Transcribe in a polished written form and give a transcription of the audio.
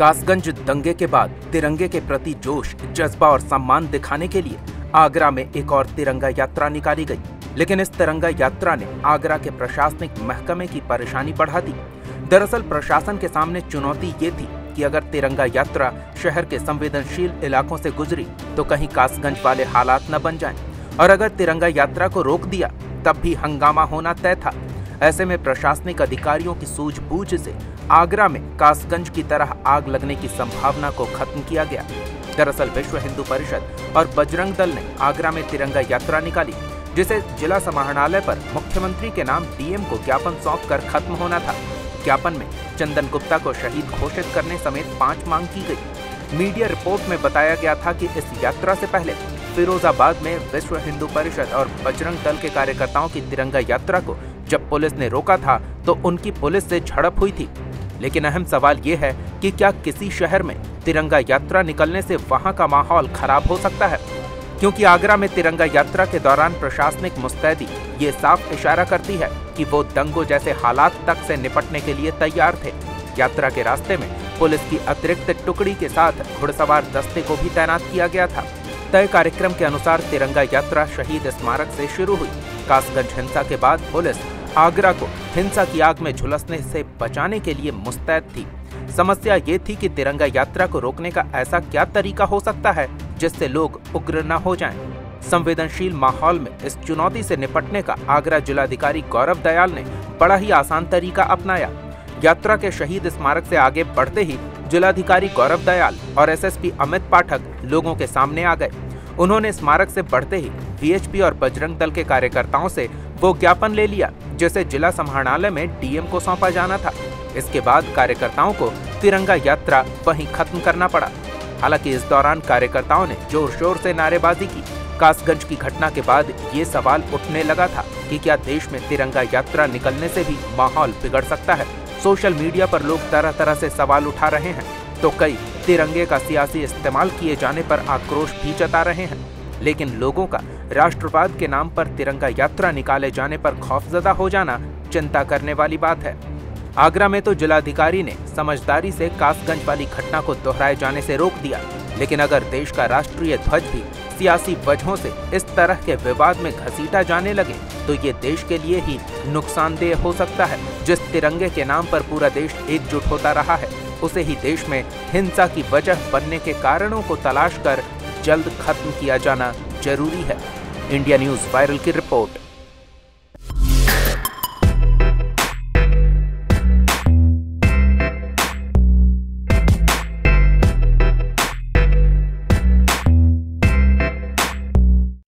कासगंज दंगे के बाद तिरंगे के प्रति जोश, जज्बा और सम्मान दिखाने के लिए आगरा में एक और तिरंगा यात्रा निकाली गई, लेकिन इस तिरंगा यात्रा ने आगरा के प्रशासनिक महकमे की परेशानी बढ़ा दी। दरअसल प्रशासन के सामने चुनौती ये थी कि अगर तिरंगा यात्रा शहर के संवेदनशील इलाकों से गुजरी तो कहीं कासगंज वाले हालात न बन जाएं, और अगर तिरंगा यात्रा को रोक दिया तब भी हंगामा होना तय था। ऐसे में प्रशासनिक अधिकारियों की सूझबूझ से आगरा में कासगंज की तरह आग लगने की संभावना को खत्म किया गया। दरअसल विश्व हिंदू परिषद और बजरंग दल ने आगरा में तिरंगा यात्रा निकाली, जिसे जिला समाहरणालय पर मुख्यमंत्री के नाम डीएम को ज्ञापन सौंप कर खत्म होना था। ज्ञापन में चंदन गुप्ता को शहीद घोषित करने समेत 5 मांग की गई। मीडिया रिपोर्ट में बताया गया था कि इस यात्रा से पहले फिरोजाबाद में विश्व हिंदू परिषद और बजरंग दल के कार्यकर्ताओं की तिरंगा यात्रा को जब पुलिस ने रोका था तो उनकी पुलिस से झड़प हुई थी। लेकिन अहम सवाल ये है कि क्या किसी शहर में तिरंगा यात्रा निकलने से वहां का माहौल खराब हो सकता है? क्योंकि आगरा में तिरंगा यात्रा के दौरान प्रशासनिक मुस्तैदी ये साफ इशारा करती है कि वो दंगों जैसे हालात तक से निपटने के लिए तैयार थे। यात्रा के रास्ते में पुलिस की अतिरिक्त टुकड़ी के साथ घुड़सवार दस्ते को भी तैनात किया गया था। तय कार्यक्रम के अनुसार तिरंगा यात्रा शहीद स्मारक से शुरू हुई। कासगंज हिंसा के बाद पुलिस आगरा को हिंसा की आग में झुलसने से बचाने के लिए मुस्तैद थी। समस्या ये थी कि तिरंगा यात्रा को रोकने का ऐसा क्या तरीका हो सकता है जिससे लोग उग्र न हो जाएं। संवेदनशील माहौल में इस चुनौती से निपटने का आगरा जिलाधिकारी गौरव दयाल ने बड़ा ही आसान तरीका अपनाया। यात्रा के शहीद स्मारक से आगे बढ़ते ही जिलाधिकारी गौरव दयाल और SSP अमित पाठक लोगों के सामने आ गए। उन्होंने स्मारक से बढ़ते ही VHP और बजरंग दल के कार्यकर्ताओं से वो ज्ञापन ले लिया जिसे जिला समाहरणालय में डीएम को सौंपा जाना था। इसके बाद कार्यकर्ताओं को तिरंगा यात्रा वहीं खत्म करना पड़ा। हालांकि इस दौरान कार्यकर्ताओं ने जोर शोर से नारेबाजी की। कासगंज की घटना के बाद ये सवाल उठने लगा था कि क्या देश में तिरंगा यात्रा निकलने से भी माहौल बिगड़ सकता है। सोशल मीडिया पर लोग तरह तरह से सवाल उठा रहे हैं तो कई तिरंगे का सियासी इस्तेमाल किए जाने पर आक्रोश भी जता रहे हैं। लेकिन लोगों का राष्ट्रवाद के नाम पर तिरंगा यात्रा निकाले जाने पर खौफजदा हो जाना चिंता करने वाली बात है। आगरा में तो जिलाधिकारी ने समझदारी से कासगंज वाली घटना को दोहराए जाने से रोक दिया, लेकिन अगर देश का राष्ट्रीय ध्वज भी सियासी वजहों से इस तरह के विवाद में घसीटा जाने लगे तो ये देश के लिए ही नुकसानदेह हो सकता है। जिस तिरंगे के नाम पर पूरा देश एकजुट होता रहा है उसे ही देश में हिंसा की वजह बनने के कारणों को तलाश कर जल्द खत्म किया जाना जरूरी है। इंडिया न्यूज़ वायरल की रिपोर्ट।